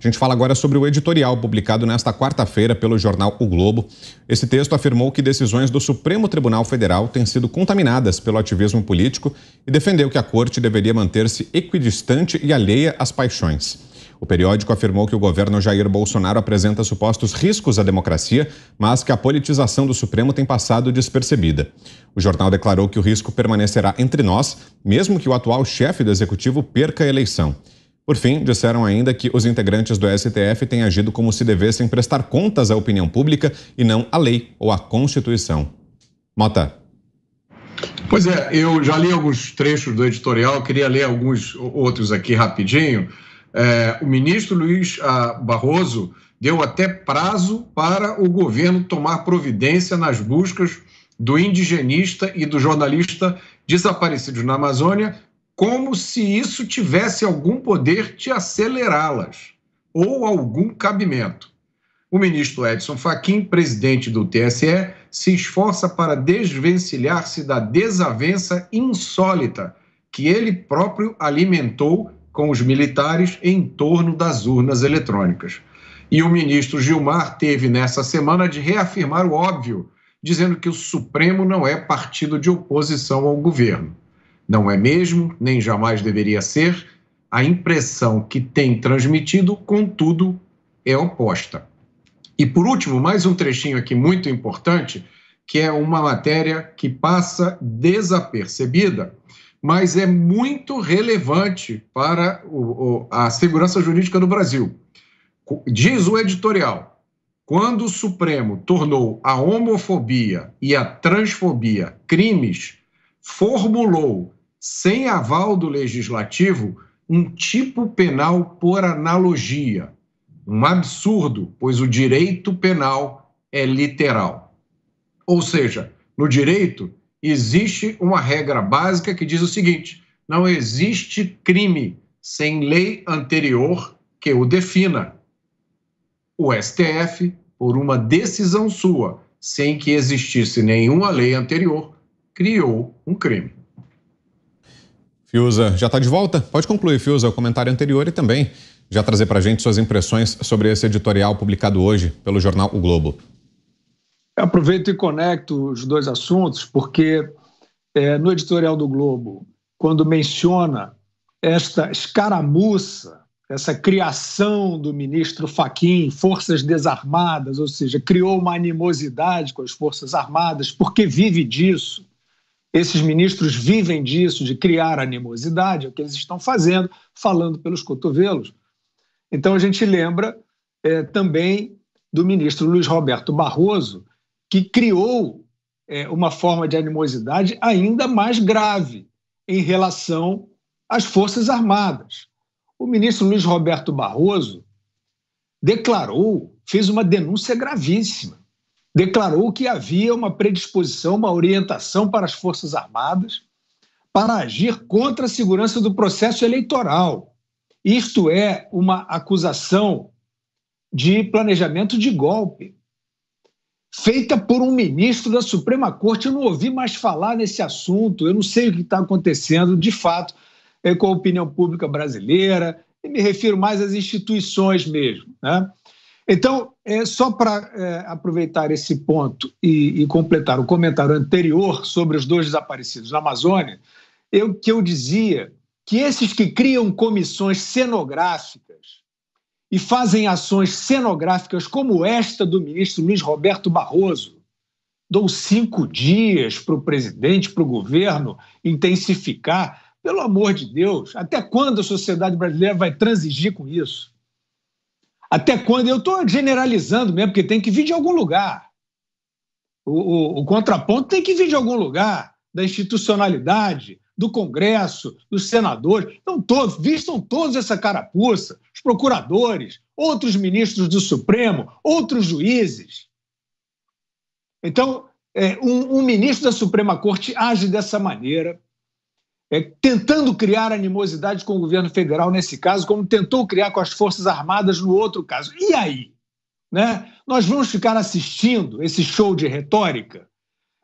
A gente fala agora sobre o editorial publicado nesta quarta-feira pelo jornal O Globo. Esse texto afirmou que decisões do Supremo Tribunal Federal têm sido contaminadas pelo ativismo político e defendeu que a corte deveria manter-se equidistante e alheia às paixões. O periódico afirmou que o governo Jair Bolsonaro apresenta supostos riscos à democracia, mas que a politização do Supremo tem passado despercebida. O jornal declarou que o risco permanecerá entre nós, mesmo que o atual chefe do executivo perca a eleição. Por fim, disseram ainda que os integrantes do STF têm agido como se devessem prestar contas à opinião pública e não à lei ou à Constituição. Mota. Pois é, eu já li alguns trechos do editorial, queria ler alguns outros aqui rapidinho. O ministro Luís Barroso deu até prazo para o governo tomar providência nas buscas do indigenista e do jornalista desaparecidos na Amazônia, como se isso tivesse algum poder de acelerá-las ou algum cabimento. O ministro Edson Fachin, presidente do TSE, se esforça para desvencilhar-se da desavença insólita que ele próprio alimentou com os militares em torno das urnas eletrônicas. E o ministro Gilmar teve nessa semana de reafirmar o óbvio, dizendo que o Supremo não é partido de oposição ao governo. Não é mesmo, nem jamais deveria ser. A impressão que tem transmitido, contudo, é oposta. E por último, mais um trechinho aqui muito importante, que é uma matéria que passa desapercebida, mas é muito relevante para a segurança jurídica no Brasil. Diz o editorial: quando o Supremo tornou a homofobia e a transfobia crimes, formulou sem aval do legislativo um tipo penal por analogia. Um absurdo, pois o direito penal é literal. Ou seja, no direito existe uma regra básica que diz o seguinte: não existe crime sem lei anterior que o defina. O STF, por uma decisão sua, sem que existisse nenhuma lei anterior, criou um crime. Fiuza, já está de volta? Pode concluir, Fiuza, o comentário anterior e também já trazer para a gente suas impressões sobre esse editorial publicado hoje pelo jornal O Globo. Eu aproveito e conecto os dois assuntos, porque no editorial do Globo, quando menciona esta escaramuça, essa criação do ministro Fachin, forças desarmadas, ou seja, criou uma animosidade com as forças armadas, porque vive disso. Esses ministros vivem disso, de criar animosidade, é o que eles estão fazendo, falando pelos cotovelos. Então a gente lembra também do ministro Luís Roberto Barroso, que criou uma forma de animosidade ainda mais grave em relação às Forças Armadas. O ministro Luís Roberto Barroso declarou, fez uma denúncia gravíssima, declarou que havia uma predisposição, uma orientação para as Forças Armadas para agir contra a segurança do processo eleitoral. Isto é uma acusação de planejamento de golpe, feita por um ministro da Suprema Corte. Eu não ouvi mais falar nesse assunto, eu não sei o que está acontecendo, de fato, com a opinião pública brasileira, e me refiro mais às instituições mesmo, né? Então, só para aproveitar esse ponto e completar o comentário anterior sobre os dois desaparecidos na Amazônia, eu dizia que esses que criam comissões cenográficas e fazem ações cenográficas como esta do ministro Luís Roberto Barroso, dão 5 dias para o presidente, para o governo intensificar. Pelo amor de Deus, até quando a sociedade brasileira vai transigir com isso? Até quando? Eu estou generalizando mesmo, porque tem que vir de algum lugar. O contraponto tem que vir de algum lugar, da institucionalidade, do Congresso, dos senadores. Então, vistam todos essa carapuça, os procuradores, outros ministros do Supremo, outros juízes. Então, um ministro da Suprema Corte age dessa maneira, tentando criar animosidade com o governo federal nesse caso, como tentou criar com as Forças Armadas no outro caso. E aí? Né? Nós vamos ficar assistindo esse show de retórica?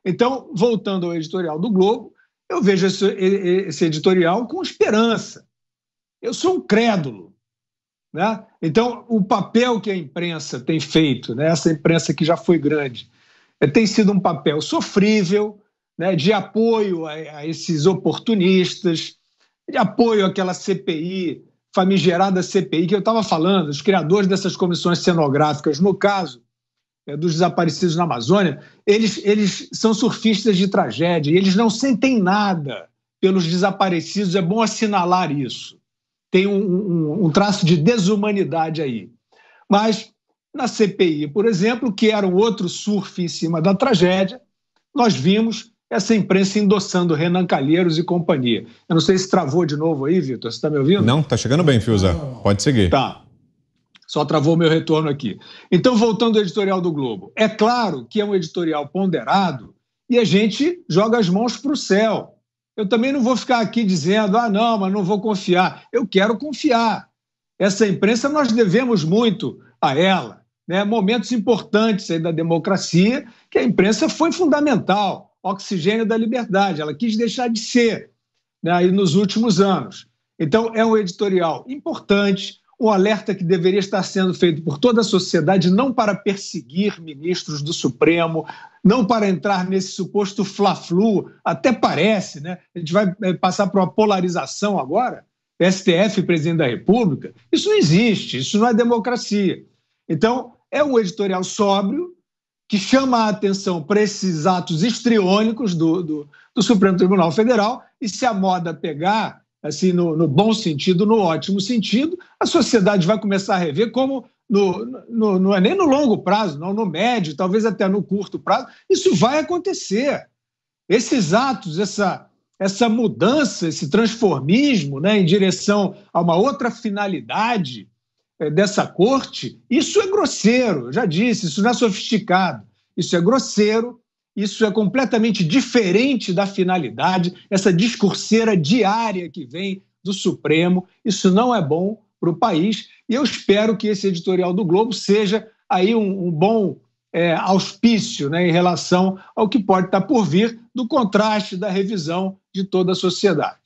Então, voltando ao editorial do Globo, eu vejo esse editorial com esperança. Eu sou um crédulo, né? Então, o papel que a imprensa tem feito, né, essa imprensa que já foi grande, tem sido um papel sofrível, né, de apoio a esses oportunistas, de apoio àquela CPI, famigerada CPI que eu estava falando, os criadores dessas comissões cenográficas, no caso dos desaparecidos na Amazônia, eles são surfistas de tragédia e eles não sentem nada pelos desaparecidos, é bom assinalar isso. Tem um traço de desumanidade aí. Mas na CPI, por exemplo, que era um outro surf em cima da tragédia, nós vimos essa imprensa endossando Renan Calheiros e companhia. Eu não sei se travou de novo aí, Vitor, você está me ouvindo? Não, está chegando bem, Fiuza, pode seguir. Tá, só travou meu retorno aqui. Então, voltando ao editorial do Globo, é claro que é um editorial ponderado e a gente joga as mãos para o céu. Eu também não vou ficar aqui dizendo, ah, não, mas não vou confiar. Eu quero confiar. Essa imprensa nós devemos muito a ela, né? Momentos importantes aí da democracia, que a imprensa foi fundamental. Oxigênio da liberdade, ela quis deixar de ser, né, nos últimos anos. Então, é um editorial importante, um alerta que deveria estar sendo feito por toda a sociedade, não para perseguir ministros do Supremo, não para entrar nesse suposto fla-flu, até parece, né? A gente vai passar por uma polarização agora, STF, presidente da República, isso não existe, isso não é democracia. Então, é um editorial sóbrio, que chama a atenção para esses atos histriônicos do Supremo Tribunal Federal, e se a moda pegar, assim, no bom sentido, no ótimo sentido, a sociedade vai começar a rever como, não é nem no longo prazo, não, no médio, talvez até no curto prazo, isso vai acontecer. Esses atos, essa mudança, esse transformismo, né, em direção a uma outra finalidade dessa corte, isso é grosseiro, já disse, isso não é sofisticado, isso é grosseiro, isso é completamente diferente da finalidade, essa discurseira diária que vem do Supremo, isso não é bom para o país, e eu espero que esse editorial do Globo seja aí um bom auspício, né, em relação ao que pode estar por vir do contraste da revisão de toda a sociedade.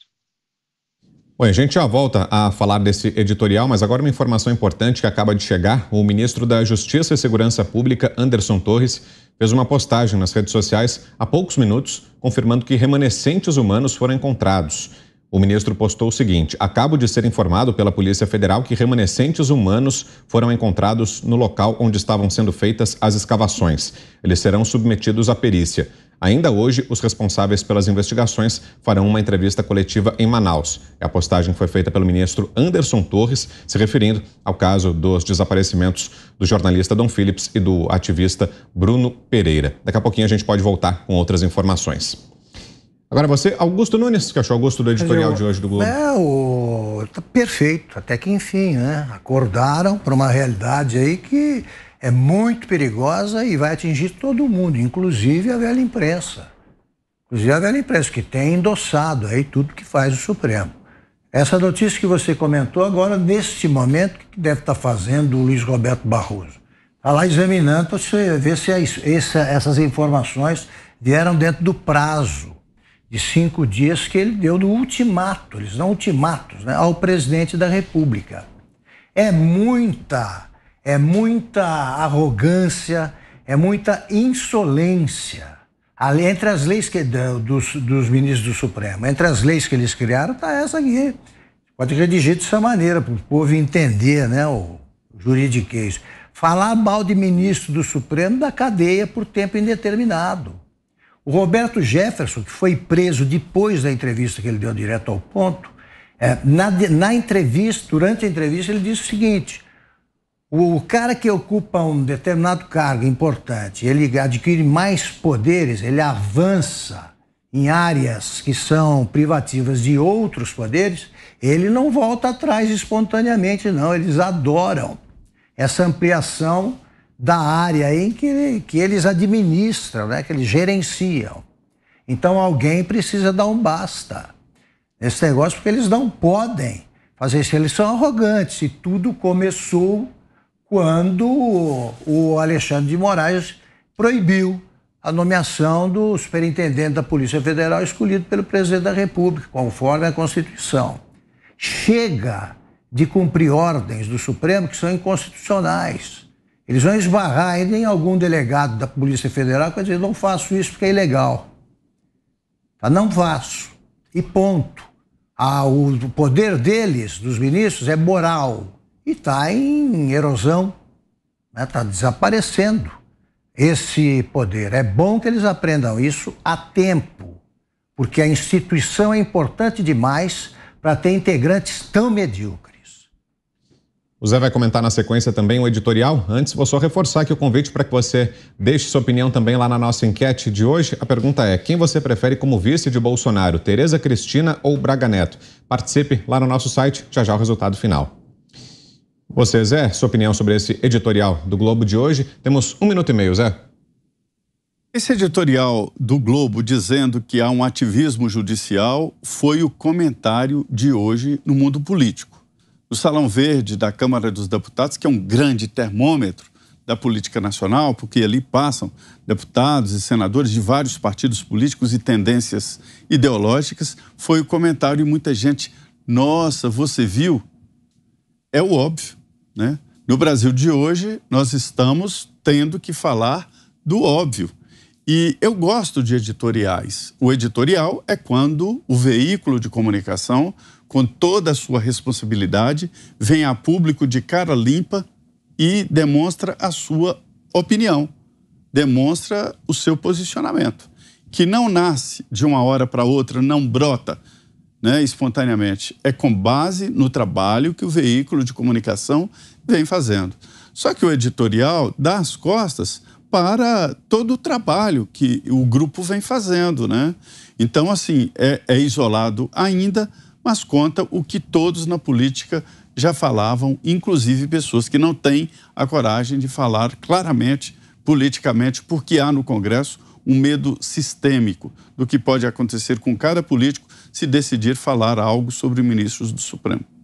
Bom, a gente já volta a falar desse editorial, mas agora uma informação importante que acaba de chegar. O ministro da Justiça e Segurança Pública, Anderson Torres, fez uma postagem nas redes sociais há poucos minutos, confirmando que remanescentes humanos foram encontrados. O ministro postou o seguinte: acabo de ser informado pela Polícia Federal que remanescentes humanos foram encontrados no local onde estavam sendo feitas as escavações. Eles serão submetidos à perícia. Ainda hoje, os responsáveis pelas investigações farão uma entrevista coletiva em Manaus. A postagem foi feita pelo ministro Anderson Torres, se referindo ao caso dos desaparecimentos do jornalista Dom Phillips e do ativista Bruno Pereira. Daqui a pouquinho a gente pode voltar com outras informações. Agora você, Augusto Nunes, que achou, Augusto, do editorial de hoje do Globo? Tá perfeito, até que enfim, né? Acordaram para uma realidade aí que é muito perigosa e vai atingir todo mundo, inclusive a velha imprensa. Inclusive a velha imprensa, que tem endossado aí tudo que faz o Supremo. Essa notícia que você comentou agora, neste momento, o que deve estar fazendo o Luís Roberto Barroso? Está lá examinando para ver se essas informações vieram dentro do prazo de 5 dias que ele deu no ultimato, eles dão ultimatos, né, ao presidente da República. É muita arrogância, é muita insolência. Entre as leis dos ministros do Supremo, entre as leis que eles criaram, está essa aqui. Pode redigir dessa maneira, para o povo entender, né, o juridiquês. Falar mal de ministro do Supremo da cadeia por tempo indeterminado. O Roberto Jefferson, que foi preso depois da entrevista que ele deu direto ao ponto, durante a entrevista, ele disse o seguinte: o cara que ocupa um determinado cargo importante, ele adquire mais poderes, ele avança em áreas que são privativas de outros poderes, ele não volta atrás espontaneamente, não. Eles adoram essa ampliação da área em que eles administram, né, que eles gerenciam. Então alguém precisa dar um basta nesse negócio, porque eles não podem fazer isso, eles são arrogantes. E tudo começou quando o Alexandre de Moraes proibiu a nomeação do superintendente da Polícia Federal escolhido pelo presidente da República, conforme a Constituição. Chega de cumprir ordens do Supremo que são inconstitucionais. Eles vão esbarrar ainda em algum delegado da Polícia Federal que vai dizer, não faço isso porque é ilegal. Tá? Não faço. E ponto. O poder deles, dos ministros, é moral. E está em erosão. Está desaparecendo esse poder. É bom que eles aprendam isso a tempo, porque a instituição é importante demais para ter integrantes tão medíocres. O Zé vai comentar na sequência também o editorial. Antes, vou só reforçar aqui o convite para que você deixe sua opinião também lá na nossa enquete de hoje. A pergunta é, quem você prefere como vice de Bolsonaro, Tereza Cristina ou Braga Neto? Participe lá no nosso site, já já o resultado final. Você, Zé, sua opinião sobre esse editorial do Globo de hoje. Temos 1 minuto e meio, Zé. Esse editorial do Globo dizendo que há um ativismo judicial foi o comentário de hoje no mundo político. O Salão Verde da Câmara dos Deputados, que é um grande termômetro da política nacional, porque ali passam deputados e senadores de vários partidos políticos e tendências ideológicas, foi o comentário e muita gente, nossa, você viu? É o óbvio, né? No Brasil de hoje, nós estamos tendo que falar do óbvio. E eu gosto de editoriais. O editorial é quando o veículo de comunicação, com toda a sua responsabilidade, vem a público de cara limpa e demonstra a sua opinião, demonstra o seu posicionamento, que não nasce de uma hora para outra, não brota, né, espontaneamente. É com base no trabalho que o veículo de comunicação vem fazendo. Só que o editorial dá as costas para todo o trabalho que o grupo vem fazendo, né? Então, assim, é isolado ainda, mas conta o que todos na política já falavam, inclusive pessoas que não têm a coragem de falar claramente, politicamente, porque há no Congresso um medo sistêmico do que pode acontecer com cada político se decidir falar algo sobre ministros do Supremo.